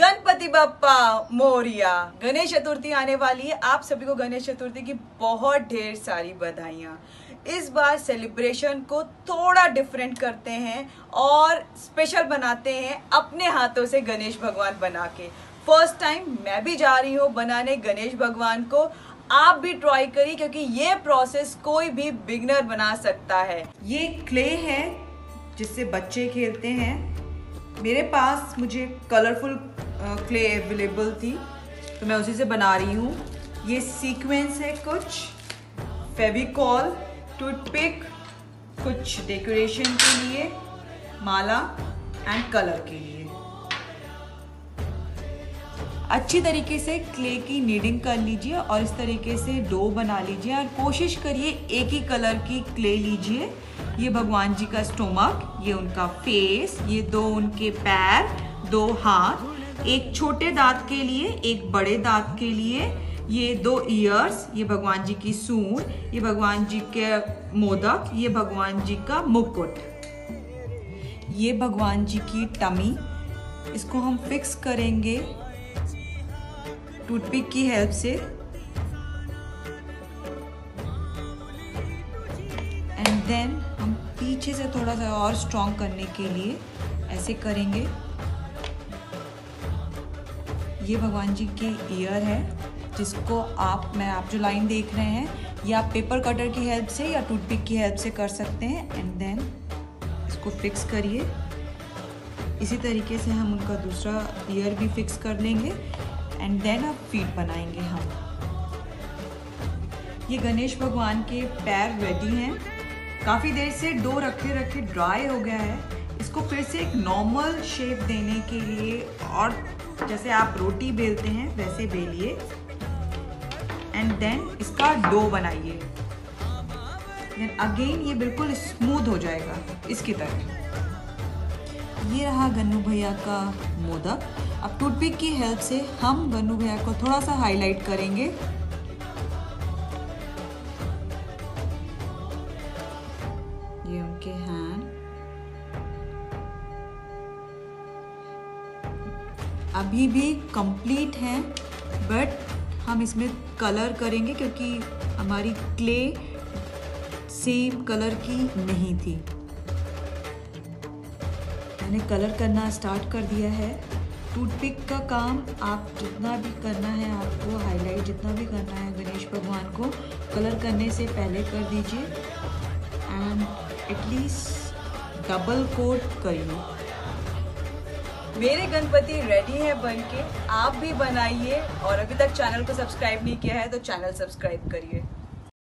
गणपति बाप्पा मोरिया। गणेश चतुर्थी आने वाली है, आप सभी को गणेश चतुर्थी की बहुत ढेर सारी बधाइयाँ। इस बार सेलिब्रेशन को थोड़ा डिफरेंट करते हैं और स्पेशल बनाते हैं अपने हाथों से गणेश भगवान बना के। फर्स्ट टाइम मैं भी जा रही हूँ बनाने गणेश भगवान को, आप भी ट्राई करिए क्योंकि ये प्रोसेस कोई भी बिगनर बना सकता है। ये क्ले है जिससे बच्चे खेलते हैं, मेरे पास मुझे कलरफुल क्ले अवेलेबल थी तो मैं उसी से बना रही हूँ। ये सीक्वेंस है, कुछ फेविकोल, टूथपिक, कुछ डेकोरेशन के लिए, माला एंड कलर के लिए। अच्छी तरीके से क्ले की नीडिंग कर लीजिए और इस तरीके से डो बना लीजिए और कोशिश करिए एक ही कलर की क्ले लीजिए। ये भगवान जी का स्टोमक, ये उनका फेस, ये दो उनके पैर, दो हाथ, एक छोटे दांत के लिए, एक बड़े दांत के लिए, ये दो ईयर्स, ये भगवान जी की सूंड, ये भगवान जी के मोदक, ये भगवान जी का मुकुट, ये भगवान जी की टमी। इसको हम फिक्स करेंगे टूथपिक की हेल्प से एंड देन हम पीछे से थोड़ा सा और स्ट्रॉन्ग करने के लिए ऐसे करेंगे। ये भगवान जी के ईयर है जिसको आप जो लाइन देख रहे हैं ये आप पेपर कटर की हेल्प से या टूथपिक की हेल्प से कर सकते हैं एंड देन इसको फिक्स करिए। इसी तरीके से हम उनका दूसरा ईयर भी फिक्स कर लेंगे एंड देन आप फीट बनाएंगे हम। ये गणेश भगवान के पैर रेडी हैं, काफ़ी देर से डो रखे रखे ड्राई हो गया है। इसको फिर से एक नॉर्मल शेप देने के लिए और जैसे आप रोटी बेलते हैं वैसे बेलिए एंड देन इसका डो बनाइए। देन अगेन ये बिल्कुल स्मूथ हो जाएगा इसकी तरह। ये रहा गन्नू भैया का मोदक, अब टूथपिक की हेल्प से हम गन्नू भैया को थोड़ा सा हाईलाइट करेंगे। ये उनके हैंड। अभी भी कंप्लीट है बट हम इसमें कलर करेंगे क्योंकि हमारी क्ले सेम कलर की नहीं थी। मैंने कलर करना स्टार्ट कर दिया है। टूथपिक का काम आप जितना भी करना है, आपको हाईलाइट जितना भी करना है गणेश भगवान को कलर करने से पहले कर दीजिए एंड एटलीस्ट डबल कोट करिए। मेरे गणपति रेडी है बनके, आप भी बनाइए और अभी तक चैनल को सब्सक्राइब नहीं किया है तो चैनल सब्सक्राइब करिए।